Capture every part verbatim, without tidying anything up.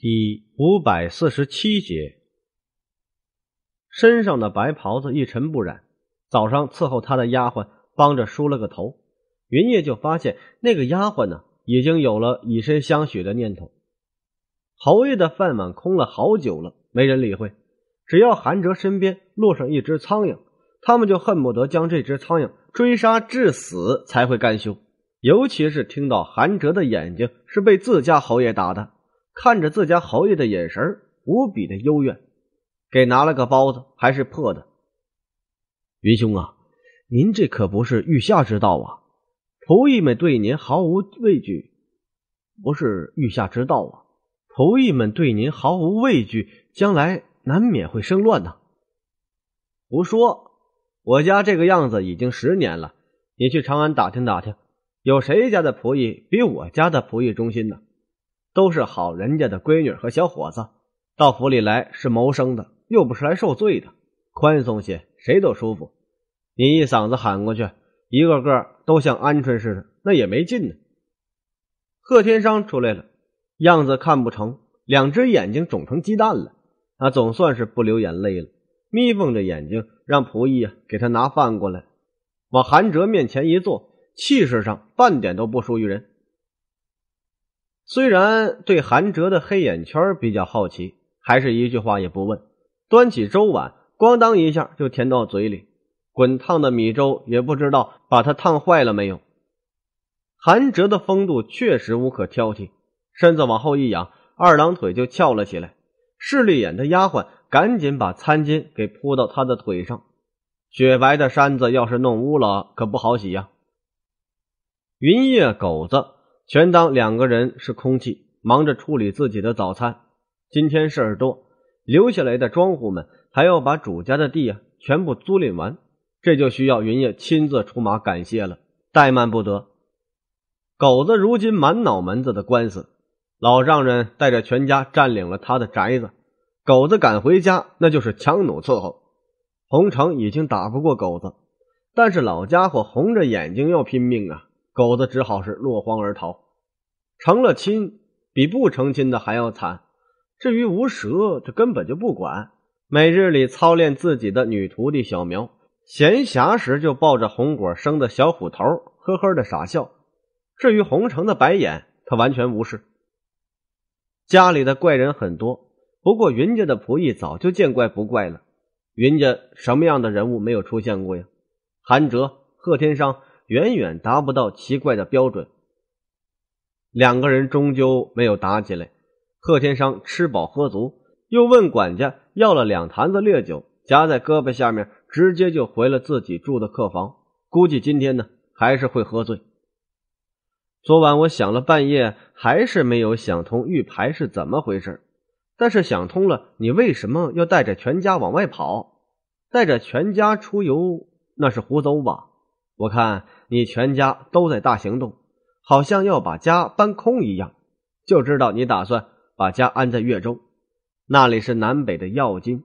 第五百四十七节，身上的白袍子一尘不染，早上伺候他的丫鬟帮着梳了个头，云烨就发现那个丫鬟呢已经有了以身相许的念头。侯爷的饭碗空了好久了，没人理会，只要韩哲身边落上一只苍蝇，他们就恨不得将这只苍蝇追杀致死才会甘休。尤其是听到韩哲的眼睛是被自家侯爷打的，看着自家侯爷的眼神无比的幽怨，给拿了个包子还是破的。云兄啊，您这可不是御下之道啊，仆役们对您毫无畏惧。不是御下之道啊，仆役们对您毫无畏惧，将来难免会生乱呐。胡说，我家这个样子已经十年了，你去长安打听打听，有谁家的仆役比我家的仆役忠心呢？都是好人家的闺女和小伙子，到府里来是谋生的，又不是来受罪的，宽松些，谁都舒服。你一嗓子喊过去，一个个都像鹌鹑似的，那也没劲呢。贺天商出来了，样子看不成，两只眼睛肿成鸡蛋了，他总算是不流眼泪了，眯缝着眼睛让仆役啊给他拿饭过来，往韩哲面前一坐，气势上半点都不输于人。虽然对韩哲的黑眼圈比较好奇，还是一句话也不问，端起粥碗咣当一下就填到嘴里，滚烫的米粥也不知道把它烫坏了没有。韩哲的风度确实无可挑剔，身子往后一仰，二郎腿就翘了起来，势利眼的丫鬟赶紧把餐巾给铺到他的腿上，雪白的衫子要是弄污了可不好洗呀、啊。云烨狗子全当两个人是空气，忙着处理自己的早餐。今天事儿多，留下来的庄户们还要把主家的地啊全部租赁完，这就需要云烨亲自出马感谢了，怠慢不得。狗子如今满脑门子的官司，老丈人带着全家占领了他的宅子，狗子赶回家那就是强弩伺候。洪城已经打不过狗子，但是老家伙红着眼睛要拼命啊，狗子只好是落荒而逃。成了亲比不成亲的还要惨，至于无蛇这根本就不管，每日里操练自己的女徒弟小苗，闲暇时就抱着红果生的小虎头呵呵的傻笑，至于洪城的白眼他完全无视。家里的怪人很多，不过云家的仆役早就见怪不怪了。云家什么样的人物没有出现过呀？韩哲、贺天商远远达不到奇怪的标准。两个人终究没有打起来，贺天商吃饱喝足，又问管家要了两坛子烈酒，夹在胳膊下面直接就回了自己住的客房，估计今天呢还是会喝醉。昨晚我想了半夜，还是没有想通玉牌是怎么回事，但是想通了，你为什么要带着全家往外跑？带着全家出游那是胡诌吧？我看你全家都在大行动，好像要把家搬空一样，就知道你打算把家安在越州，那里是南北的要津，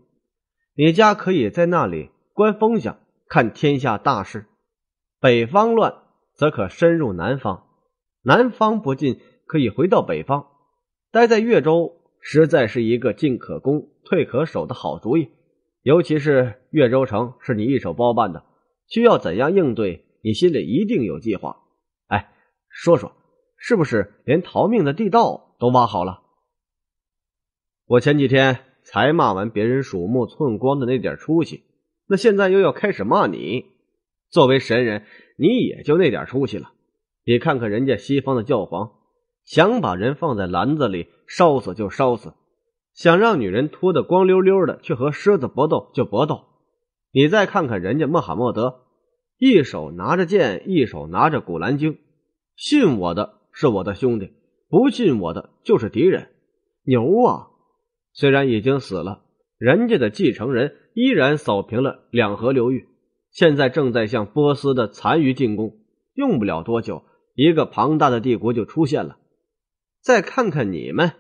你家可以在那里观风向，看天下大事。北方乱则可深入南方，南方不进可以回到北方，待在越州实在是一个进可攻退可守的好主意，尤其是越州城是你一手包办的，需要怎样应对你心里一定有计划。哎，说说是不是连逃命的地道都挖好了？我前几天才骂完别人鼠目寸光的那点出息，那现在又要开始骂你，作为神人你也就那点出息了，你看看人家西方的教皇，想把人放在篮子里烧死就烧死，想让女人脱得光溜溜的去和狮子搏斗就搏斗。你再看看人家穆罕默德，一手拿着剑，一手拿着古兰经，信我的是我的兄弟，不信我的就是敌人。牛啊！虽然已经死了，人家的继承人依然扫平了两河流域，现在正在向波斯的残余进攻，用不了多久一个庞大的帝国就出现了。再看看你们，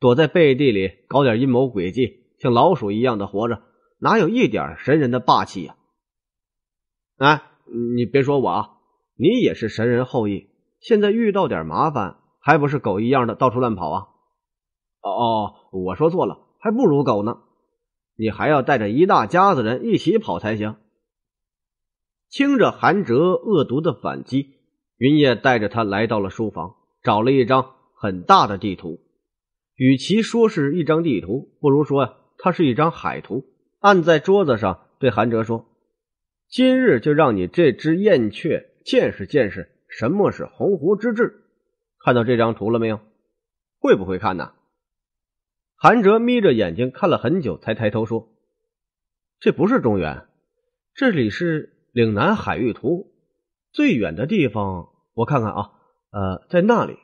躲在背地里搞点阴谋诡计，像老鼠一样的活着，哪有一点神人的霸气呀、啊？哎，你别说我啊，你也是神人后裔，现在遇到点麻烦，还不是狗一样的到处乱跑啊？哦，我说错了，还不如狗呢。你还要带着一大家子人一起跑才行。听着韩哲恶毒的反击，云烨带着他来到了书房，找了一张很大的地图。与其说是一张地图，不如说它是一张海图。按在桌子上，对韩哲说：今日就让你这只燕雀见识见识什么是鸿鹄之志。看到这张图了没有？会不会看呢？韩哲眯着眼睛看了很久，才抬头说：这不是中原，这里是岭南海域图，最远的地方我看看啊，呃，在那里。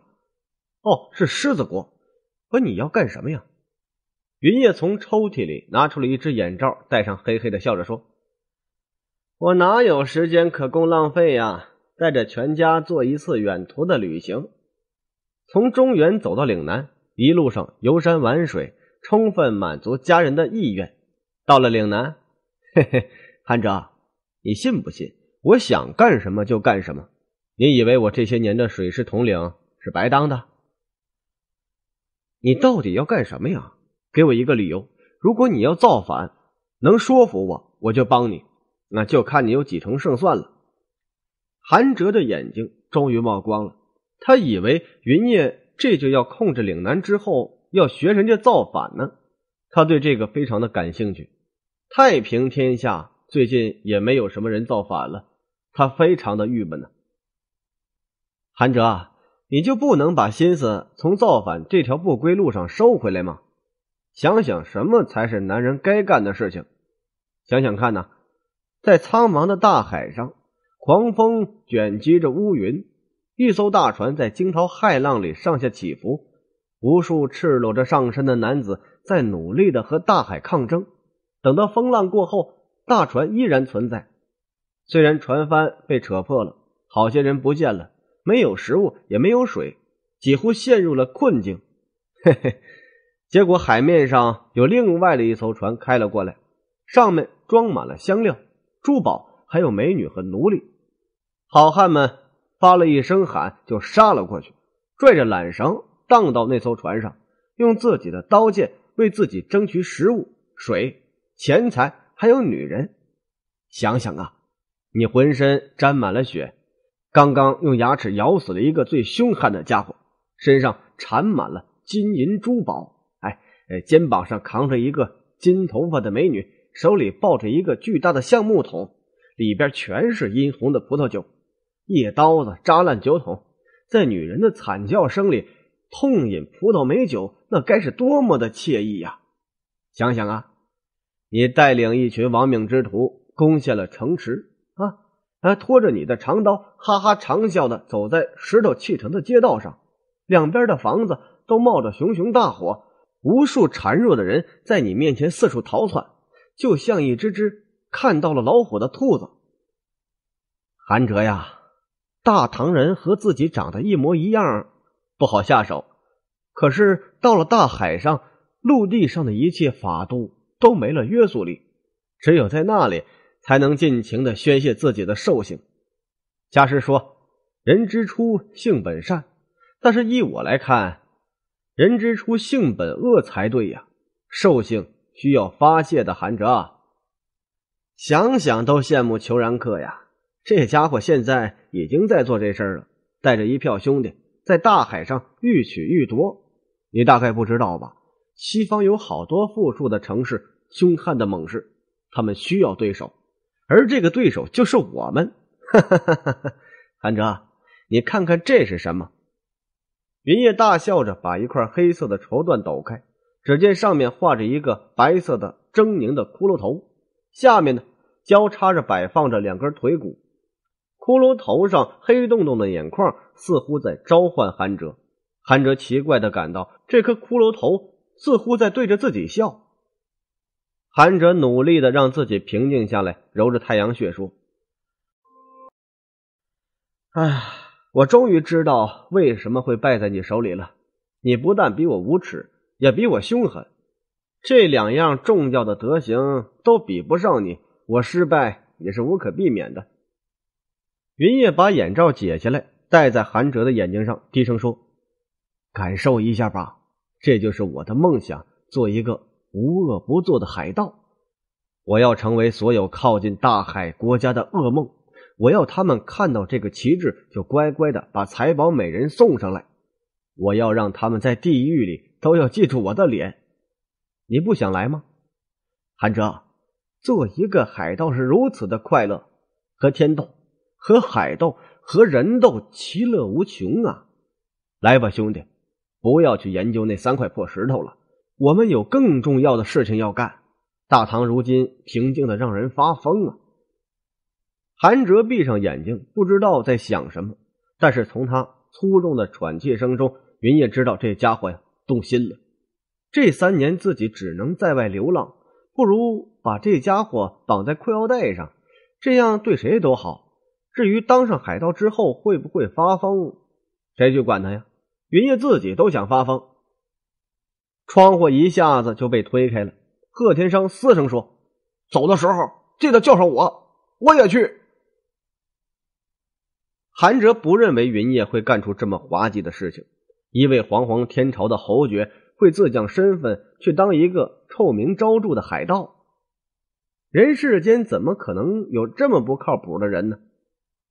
哦，是狮子国。可你要干什么呀？云烨从抽屉里拿出了一只眼罩，戴上，嘿嘿的笑着说：我哪有时间可供浪费呀？带着全家做一次远途的旅行。从中原走到岭南，一路上游山玩水，充分满足家人的意愿。到了岭南，嘿嘿，韩哲，你信不信我想干什么就干什么？你以为我这些年的水师统领是白当的？你到底要干什么呀？给我一个理由。如果你要造反，能说服我，我就帮你，那就看你有几成胜算了。韩哲的眼睛终于冒光了，他以为云烨这就要控制岭南之后要学人家造反呢，他对这个非常的感兴趣。太平天下最近也没有什么人造反了，他非常的郁闷呢。韩哲啊，你就不能把心思从造反这条不归路上收回来吗？想想什么才是男人该干的事情。想想看啊，在苍茫的大海上，狂风卷积着乌云，一艘大船在惊涛骇浪里上下起伏，无数赤裸着上身的男子在努力的和大海抗争。等到风浪过后，大船依然存在，虽然船帆被扯破了，好些人不见了，没有食物也没有水，几乎陷入了困境。嘿嘿，结果海面上有另外的一艘船开了过来，上面装满了香料、珠宝，还有美女和奴隶。好汉们发了一声喊，就杀了过去，拽着缆绳荡到那艘船上，用自己的刀剑为自己争取食物、水、钱财，还有女人。想想啊，你浑身沾满了血，刚刚用牙齿咬死了一个最凶悍的家伙，身上缠满了金银珠宝，哎，肩膀上扛着一个金头发的美女，手里抱着一个巨大的橡木桶，里边全是殷红的葡萄酒。一刀子扎烂酒桶，在女人的惨叫声里痛饮葡萄美酒，那该是多么的惬意呀！想想啊，你带领一群亡命之徒攻下了城池啊，还拖着你的长刀，哈哈长笑的走在石头砌成的街道上，两边的房子都冒着熊熊大火，无数孱弱的人在你面前四处逃窜，就像一只只看到了老虎的兔子。韩哲呀，大唐人和自己长得一模一样，不好下手。可是到了大海上，陆地上的一切法度都没了约束力，只有在那里才能尽情地宣泄自己的兽性。家师说，人之初性本善，但是依我来看，人之初性本恶才对呀，兽性需要发泄的。韩哲啊，想想都羡慕裘然客呀，这家伙现在已经在做这事儿了，带着一票兄弟在大海上欲取欲夺。你大概不知道吧，西方有好多富庶的城市，凶悍的猛士，他们需要对手，而这个对手就是我们。韩哲，你看看这是什么？云烨大笑着把一块黑色的绸缎抖开，只见上面画着一个白色的狰狞的骷髅头，下面呢交叉着摆放着两根腿骨。骷髅头上黑洞洞的眼眶似乎在召唤韩哲，韩哲奇怪地感到这颗骷髅头似乎在对着自己笑。韩哲努力地让自己平静下来，揉着太阳穴说：哎，我终于知道为什么会败在你手里了，你不但比我无耻，也比我凶狠，这两样重要的德行都比不上你，我失败也是无可避免的。云烨把眼罩解下来，戴在韩哲的眼睛上，低声说：感受一下吧，这就是我的梦想，做一个无恶不作的海盗。我要成为所有靠近大海国家的噩梦，我要他们看到这个旗帜就乖乖的把财宝美人送上来，我要让他们在地狱里都要记住我的脸。你不想来吗？韩哲，做一个海盗是如此的快乐，和天斗，和海斗，和人斗，其乐无穷啊！来吧兄弟，不要去研究那三块破石头了，我们有更重要的事情要干。大唐如今平静的让人发疯啊！韩哲闭上眼睛，不知道在想什么，但是从他粗重的喘气声中，云烨知道这家伙呀动心了。这三年自己只能在外流浪，不如把这家伙绑在裤腰带上，这样对谁都好。至于当上海盗之后会不会发疯，谁去管他呀？云烨自己都想发疯。窗户一下子就被推开了，贺天生嘶声说：“走的时候记得叫上我，我也去。”韩哲不认为云烨会干出这么滑稽的事情，一位煌煌天朝的侯爵会自降身份去当一个臭名昭著的海盗，人世间怎么可能有这么不靠谱的人呢？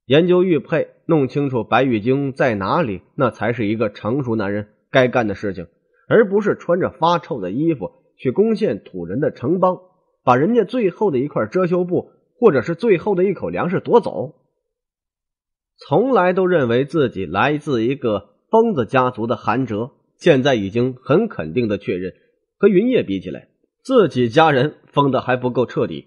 研究玉佩，弄清楚白玉晶在哪里，那才是一个成熟男人该干的事情，而不是穿着发臭的衣服去攻陷土人的城邦，把人家最后的一块遮羞布或者是最后的一口粮食夺走。从来都认为自己来自一个疯子家族的韩哲，现在已经很肯定的确认，和云烨比起来，自己家人疯的还不够彻底。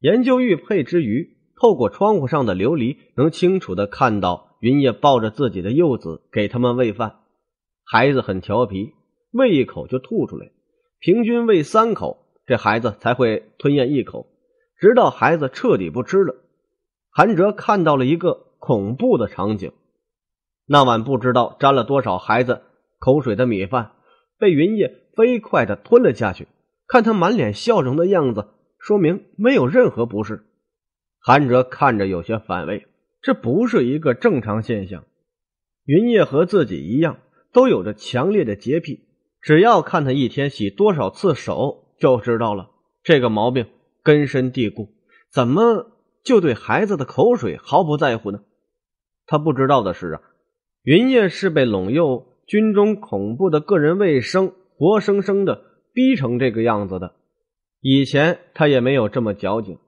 研究玉佩之余，透过窗户上的琉璃，能清楚的看到云烨抱着自己的幼子给他们喂饭。孩子很调皮，喂一口就吐出来，平均喂三口，这孩子才会吞咽一口，直到孩子彻底不吃了。韩哲看到了一个恐怖的场景，那碗不知道沾了多少孩子口水的米饭被云烨飞快地吞了下去，看他满脸笑容的样子，说明没有任何不适。韩哲看着有些反胃，这不是一个正常现象。云烨和自己一样，都有着强烈的洁癖，只要看他一天洗多少次手就知道了，这个毛病根深蒂固，怎么就对孩子的口水毫不在乎呢？他不知道的是啊，云烨是被陇右军中恐怖的个人卫生活生生的逼成这个样子的。以前他也没有这么矫情，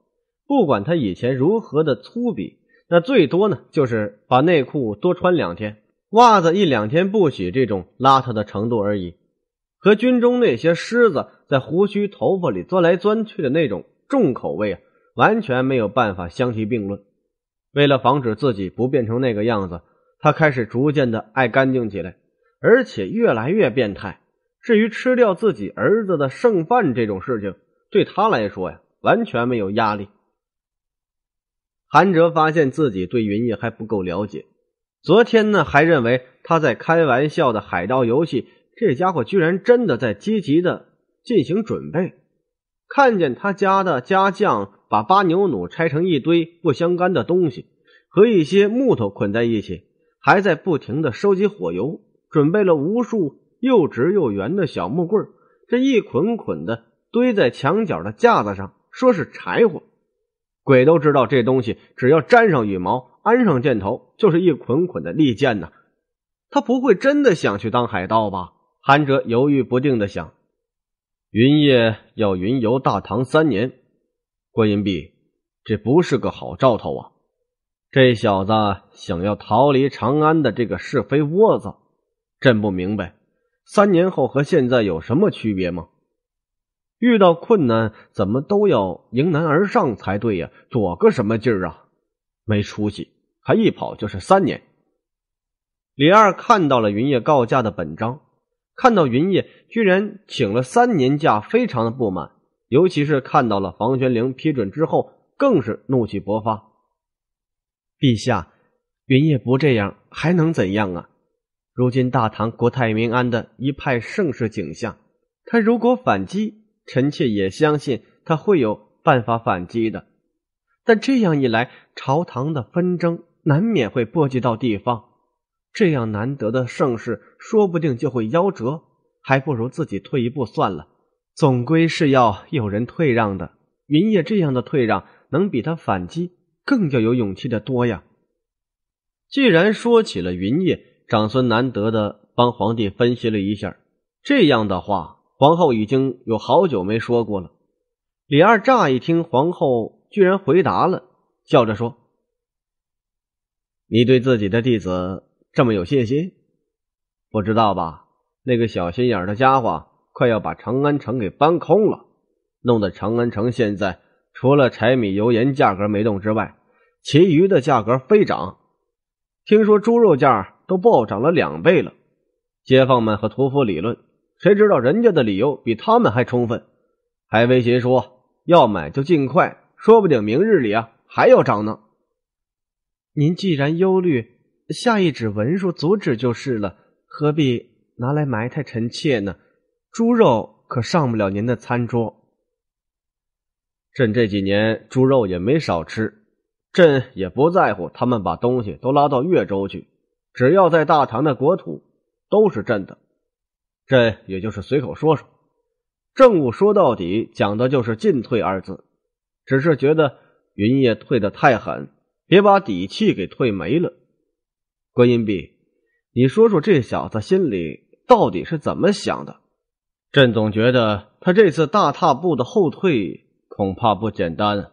不管他以前如何的粗鄙，那最多呢就是把内裤多穿两天，袜子一两天不洗这种邋遢的程度而已。和军中那些虱子在胡须头发里钻来钻去的那种重口味啊，完全没有办法相提并论。为了防止自己不变成那个样子，他开始逐渐的爱干净起来，而且越来越变态。至于吃掉自己儿子的剩饭这种事情，对他来说呀，完全没有压力。韩哲发现自己对云烨还不够了解，昨天呢还认为他在开玩笑的海盗游戏，这家伙居然真的在积极的进行准备。看见他家的家将把巴牛弩拆成一堆不相干的东西，和一些木头捆在一起，还在不停的收集火油，准备了无数又直又圆的小木棍，这一捆捆的堆在墙角的架子上，说是柴火。鬼都知道这东西只要沾上羽毛，安上箭头，就是一捆捆的利剑呐。他不会真的想去当海盗吧？韩哲犹豫不定的想。云烨要云游大唐三年，郭银弼，这不是个好兆头啊！这小子想要逃离长安的这个是非窝子，朕不明白，三年后和现在有什么区别吗？遇到困难怎么都要迎难而上才对呀，躲个什么劲儿啊！没出息，还一跑就是三年。李二看到了云烨告假的本章，看到云烨居然请了三年假，非常的不满，尤其是看到了房玄龄批准之后，更是怒气勃发。陛下，云烨不这样还能怎样啊？如今大唐国泰民安的一派盛世景象，他如果反击，臣妾也相信他会有办法反击的，但这样一来，朝堂的纷争难免会波及到地方，这样难得的盛世说不定就会夭折，还不如自己退一步算了，总归是要有人退让的。云烨这样的退让能比他反击更要有勇气的多呀。既然说起了云烨，长孙难得的帮皇帝分析了一下，这样的话皇后已经有好久没说过了。李二乍一听皇后居然回答了，笑着说，你对自己的弟子这么有信心？不知道吧，那个小心眼的家伙快要把长安城给搬空了，弄得长安城现在除了柴米油盐价格没动之外，其余的价格飞涨，听说猪肉价都暴涨了两倍了。街坊们和屠夫理论，谁知道人家的理由比他们还充分，还威胁说要买就尽快，说不定明日里啊还要涨呢。您既然忧虑，下一纸文书阻止就是了，何必拿来埋汰臣妾呢？猪肉可上不了您的餐桌。朕这几年猪肉也没少吃，朕也不在乎他们把东西都拉到越州去，只要在大唐的国土都是朕的，朕也就是随口说说。政务说到底讲的就是进退二字，只是觉得云烨退得太狠，别把底气给退没了。观音婢，你说说这小子心里到底是怎么想的？朕总觉得他这次大踏步的后退恐怕不简单啊。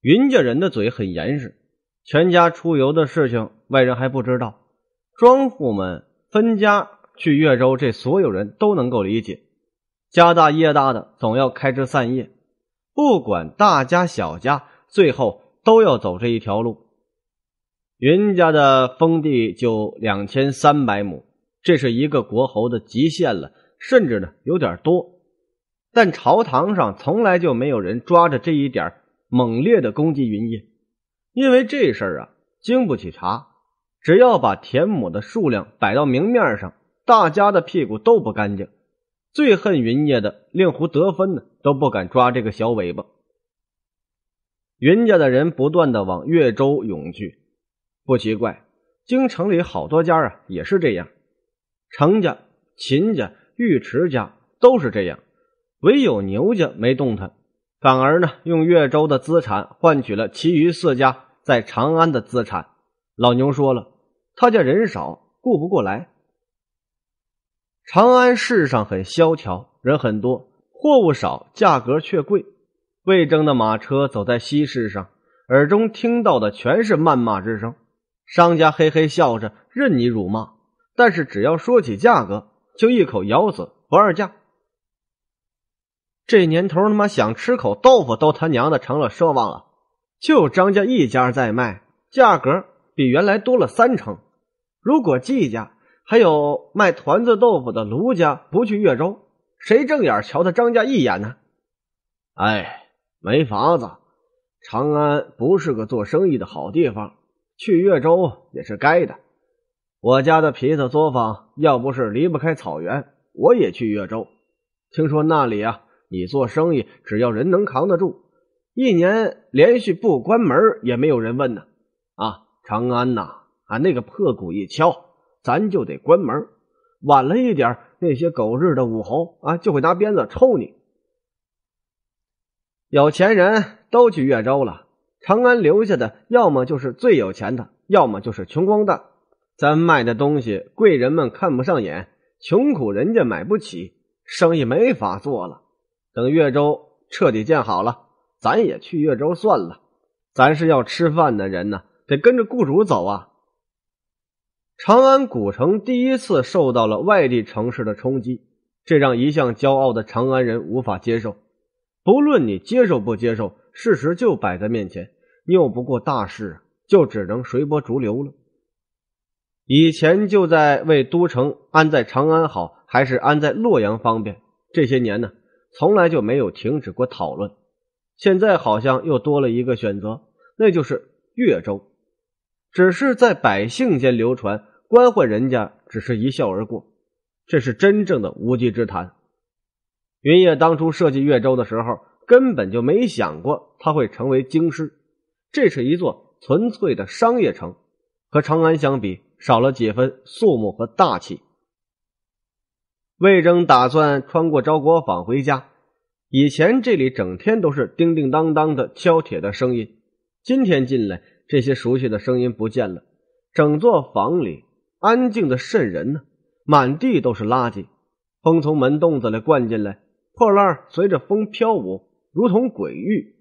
云家人的嘴很严实，全家出游的事情外人还不知道，庄户们分家去越州，这所有人都能够理解，家大业大的总要开枝散叶，不管大家小家，最后都要走这一条路。云家的封地就两千三百亩，这是一个国侯的极限了，甚至呢有点多，但朝堂上从来就没有人抓着这一点猛烈的攻击云烨，因为这事儿啊经不起查，只要把田亩的数量摆到明面上，大家的屁股都不干净。最恨云烨的令狐得分呢都不敢抓这个小尾巴。云家的人不断的往越州涌去，不奇怪，京城里好多家啊也是这样，程家、秦家、尉迟家都是这样，唯有牛家没动弹，反而呢用越州的资产换取了其余四家在长安的资产。老牛说了，他家人少顾不过来。长安市上很萧条，人很多，货物少，价格却贵，魏征的马车走在西市上，耳中听到的全是谩骂之声，商家嘿嘿笑着任你辱骂，但是只要说起价格就一口咬死不二价。这年头他妈想吃口豆腐都他娘的成了奢望了，就张家一家在卖，价格比原来多了三成。如果季家还有卖团子豆腐的卢家不去越州，谁正眼瞧他张家一眼呢？哎，没法子，长安不是个做生意的好地方，去越州也是该的。我家的皮子作坊要不是离不开草原，我也去越州。听说那里啊，你做生意只要人能扛得住，一年连续不关门也没有人问呢。啊，长安呐、啊，啊那个破鼓一敲，咱就得关门，晚了一点，那些狗日的武侯啊就会拿鞭子抽你。有钱人都去越州了，长安留下的要么就是最有钱的，要么就是穷光蛋。咱卖的东西贵人们看不上眼，穷苦人家买不起，生意没法做了。等越州彻底建好了，咱也去越州算了。咱是要吃饭的人呢、啊，得跟着雇主走啊。长安古城第一次受到了外地城市的冲击，这让一向骄傲的长安人无法接受。不论你接受不接受，事实就摆在面前，拗不过大势，就只能随波逐流了。以前就在为都城安在长安好还是安在洛阳方便，这些年呢从来就没有停止过讨论，现在好像又多了一个选择，那就是越州。只是在百姓间流传，官宦人家只是一笑而过，这是真正的无稽之谈。云烨当初设计越州的时候，根本就没想过他会成为京师，这是一座纯粹的商业城，和长安相比少了几分肃穆和大气。魏征打算穿过昭国坊回家，以前这里整天都是叮叮当当的敲铁的声音，今天进来这些熟悉的声音不见了，整座房里安静的渗人呢、啊，满地都是垃圾，风从门洞子里灌进来，破烂随着风飘舞，如同鬼域。